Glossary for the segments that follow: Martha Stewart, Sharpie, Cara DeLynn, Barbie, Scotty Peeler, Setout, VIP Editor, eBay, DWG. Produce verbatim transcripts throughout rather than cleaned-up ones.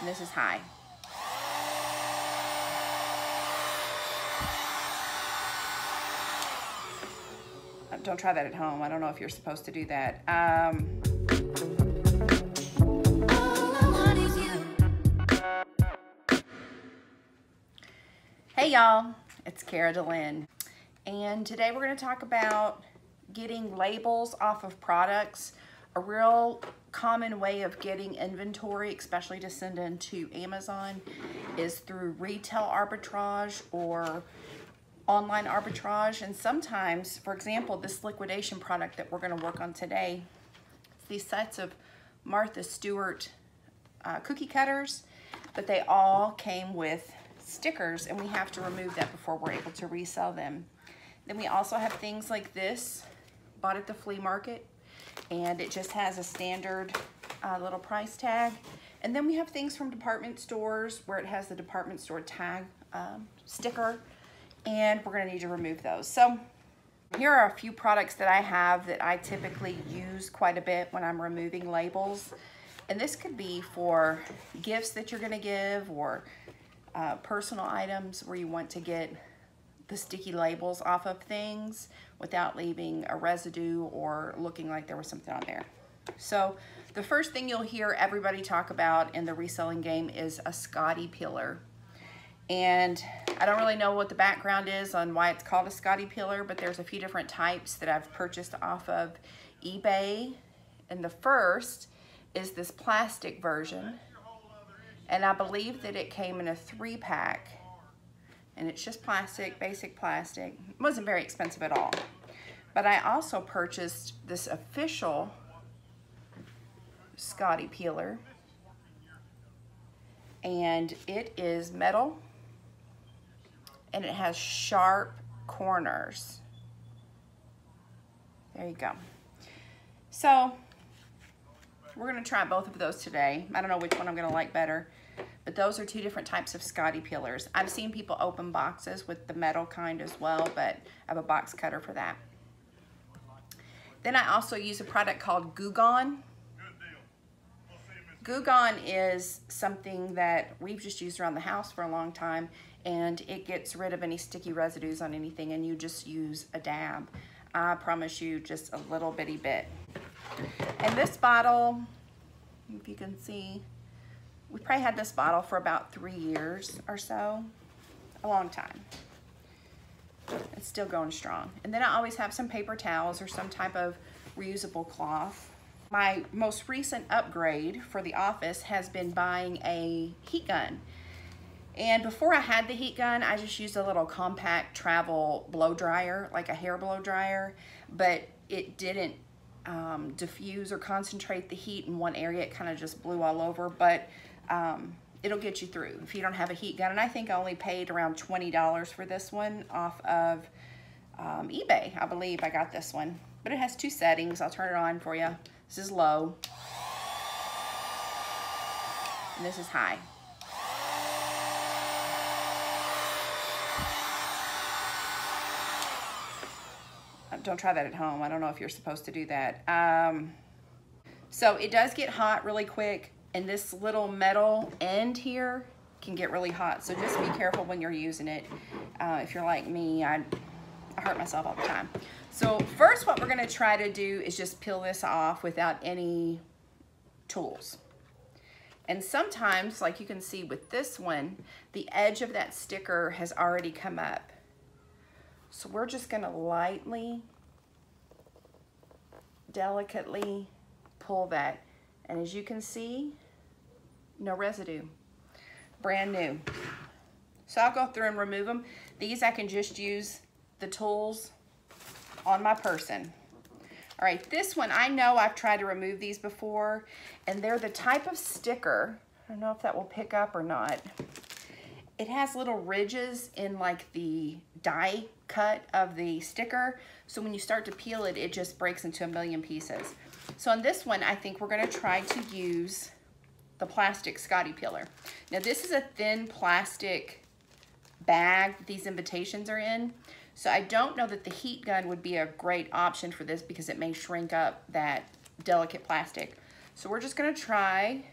and this is high. Don't try that at home. I don't know if you're supposed to do that. Um, hey y'all, it's Cara DeLynn. And today we're going to talk about getting labels off of products. A real common way of getting inventory, especially to send into Amazon, is through retail arbitrage or online arbitrage. And sometimes, for example, this liquidation product that we're going to work on today, these sets of Martha Stewart uh, cookie cutters, but they all came with stickers, and we have to remove that before we're able to resell them. Then we also have things like this, bought at the flea market, and it just has a standard uh, little price tag. And then we have things from department stores where it has the department store tag um, sticker, and we're going to need to remove those. So here are a few products that I have that I typically use quite a bit when I'm removing labels. And this could be for gifts that you're going to give or uh, personal items where you want to get the sticky labels off of things without leaving a residue or looking like there was something on there. So the first thing you'll hear everybody talk about in the reselling game is a Scotty Peeler. And I don't really know what the background is on why it's called a Scotty Peeler, but there's a few different types that I've purchased off of eBay. And the first is this plastic version. And I believe that it came in a three pack. And it's just plastic, basic plastic. It wasn't very expensive at all. But I also purchased this official Scotty Peeler. And it is metal. And it has sharp corners. There you go. So we're gonna try both of those today. I don't know which one I'm gonna like better, but those are two different types of Scotty Peelers. I've seen people open boxes with the metal kind as well, but I have a box cutter for that. Then I also use a product called Goo Gone. Goo Gone is something that we've just used around the house for a long time, and it gets rid of any sticky residues on anything, and you just use a dab. I promise you, just a little bitty bit. And this bottle, if you can see, we probably had this bottle for about three years or so, a long time. It's still going strong. And then I always have some paper towels or some type of reusable cloth. My most recent upgrade for the office has been buying a heat gun. And before I had the heat gun, I just used a little compact travel blow dryer, like a hair blow dryer, but it didn't um, diffuse or concentrate the heat in one area. It kind of just blew all over, but um, it'll get you through if you don't have a heat gun. And I think I only paid around twenty dollars for this one off of um, eBay. I believe I got this one, but it has two settings. I'll turn it on for you. This is low, and this is high. Don't try that at home. I don't know if you're supposed to do that. Um, so it does get hot really quick, and this little metal end here can get really hot. So just be careful when you're using it. Uh, if you're like me, I, I hurt myself all the time. So first what we're going to try to do is just peel this off without any tools. And sometimes, like you can see with this one, the edge of that sticker has already come up. So we're just going to lightly, delicately pull that. And as you can see, no residue. Brand new. So I'll go through and remove them. These I can just use the tools on my person. All right, this one, I know I've tried to remove these before, and they're the type of sticker, I don't know if that will pick up or not. It has little ridges in like the die cut of the sticker. So when you start to peel it, it just breaks into a million pieces. So on this one, I think we're gonna try to use the plastic Scotty Peeler. Now this is a thin plastic bag these invitations are in. So I don't know that the heat gun would be a great option for this because it may shrink up that delicate plastic. So we're just gonna try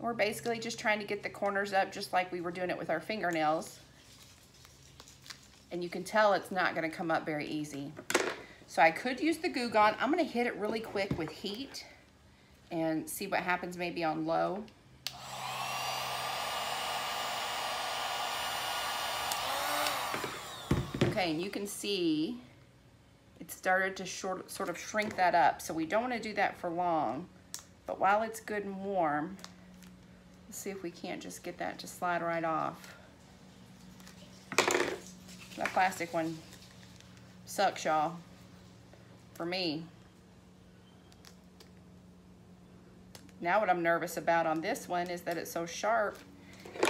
We're basically just trying to get the corners up just like we were doing it with our fingernails. And you can tell it's not gonna come up very easy. So I could use the Goo Gone. I'm gonna hit it really quick with heat and see what happens, maybe on low. Okay, and you can see it started to short, sort of shrink that up. So we don't wanna do that for long, but while it's good and warm, let's see if we can't just get that to slide right off. That plastic one sucks, y'all, for me. Now what I'm nervous about on this one is that it's so sharp,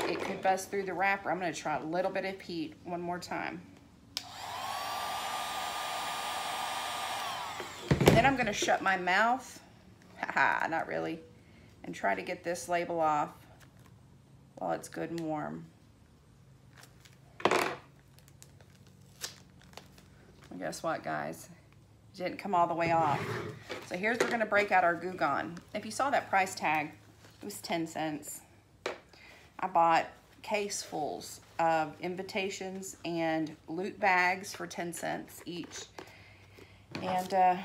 it could bust through the wrapper. I'm gonna try a little bit of heat one more time. Then I'm gonna shut my mouth, haha, not really, and try to get this label off while it's good and warm. Guess what, guys? It didn't come all the way off. So here's we're gonna break out our Goo Gone. If you saw that price tag, it was ten cents. I bought casefuls of invitations and loot bags for ten cents each. And uh,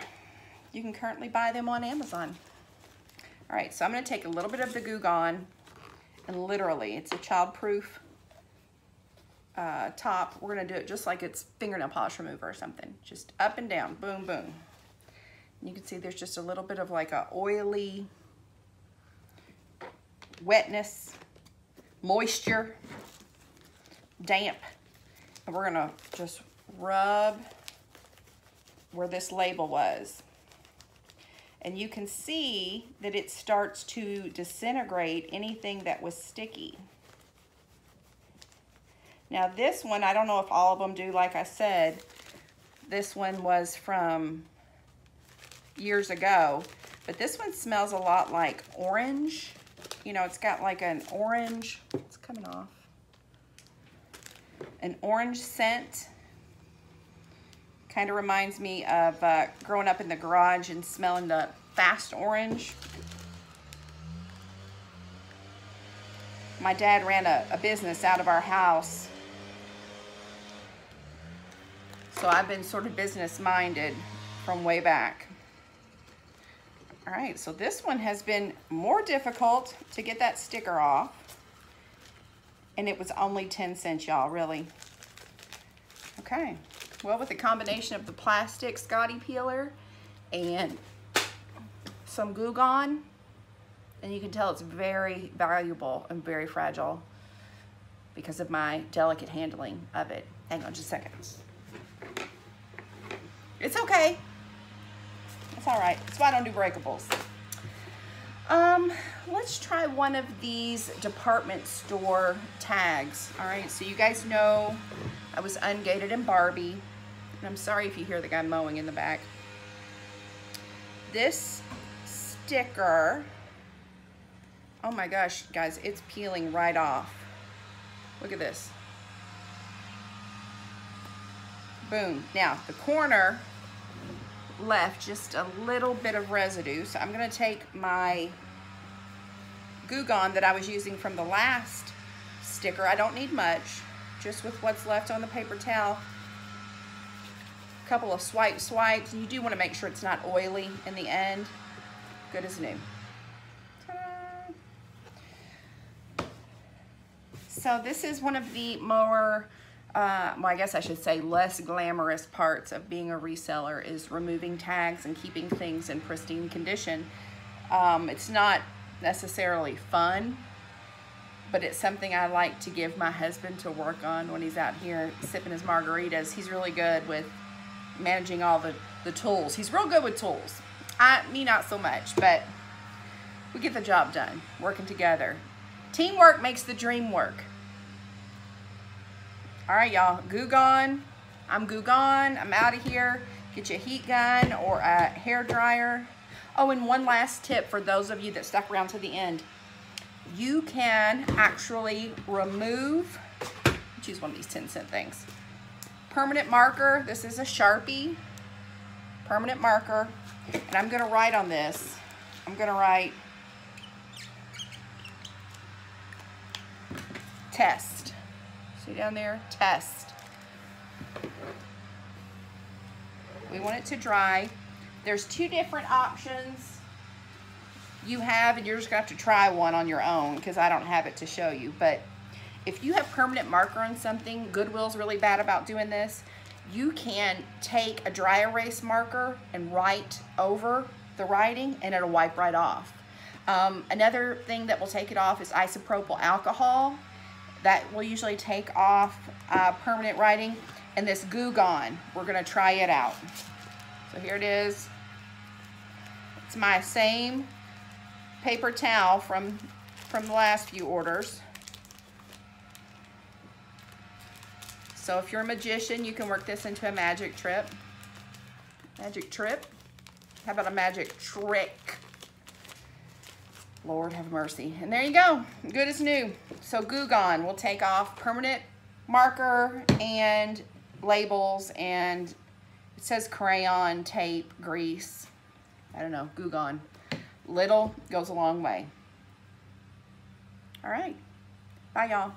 you can currently buy them on Amazon. All right, so I'm gonna take a little bit of the Goo Gone, and literally, it's a child-proof Uh, top. We're gonna do it just like it's fingernail polish remover or something, just up and down, boom boom. And you can see there's just a little bit of like a oily wetness, moisture, damp, and we're gonna just rub where this label was, and you can see that it starts to disintegrate anything that was sticky. Now this one, I don't know if all of them do, like I said, this one was from years ago, but this one smells a lot like orange. You know, it's got like an orange, it's coming off, an orange scent. Kind of reminds me of uh, growing up in the garage and smelling the fast orange. My dad ran a, a business out of our house. So I've been sort of business-minded from way back. All right, so this one has been more difficult to get that sticker off. And it was only ten cents, y'all, really. Okay, well, with the combination of the plastic Scotty Peeler and some Goo Gone, and you can tell it's very valuable and very fragile because of my delicate handling of it. Hang on just a second. It's okay. It's all right. That's why I don't do breakables. Um, let's try one of these department store tags. All right, so you guys know I was ungated in Barbie. And I'm sorry if you hear the guy mowing in the back. This sticker, oh my gosh, guys, it's peeling right off. Look at this. Boom. Now, the corner left just a little bit of residue, so I'm gonna take my Goo Gone that I was using from the last sticker. I don't need much, just with what's left on the paper towel. A couple of swipe swipes, and you do wanna make sure it's not oily in the end. Good as new. Ta-da. So this is one of the more Uh, well, I guess I should say less glamorous parts of being a reseller is removing tags and keeping things in pristine condition. Um, it's not necessarily fun, but it's something I like to give my husband to work on when he's out here sipping his margaritas. He's really good with managing all the, the tools. He's real good with tools. I, me, not so much, but we get the job done, working together. Teamwork makes the dream work. All right, y'all, Goo Gone. I'm Goo Gone, I'm out of here. Get you a heat gun or a hair dryer. Oh, and one last tip for those of you that stuck around to the end. You can actually remove, choose one of these ten cent things. Permanent marker, this is a Sharpie. Permanent marker, and I'm gonna write on this. I'm gonna write test. See down there, test. We want it to dry. There's two different options you have, and you're just gonna have to try one on your own because I don't have it to show you. But if you have permanent marker on something, Goodwill's really bad about doing this. You can take a dry erase marker and write over the writing and it'll wipe right off. Um, another thing that will take it off is isopropyl alcohol. That will usually take off uh, permanent writing. And this Goo Gone, we're gonna try it out. So here it is. It's my same paper towel from, from the last few orders. So if you're a magician, you can work this into a magic trip. Magic trip? How about a magic trick? Lord have mercy. And there you go, good as new. So Goo Gone will take off permanent marker and labels, and it says crayon, tape, grease. I don't know, Goo Gone. Little goes a long way. All right, bye y'all.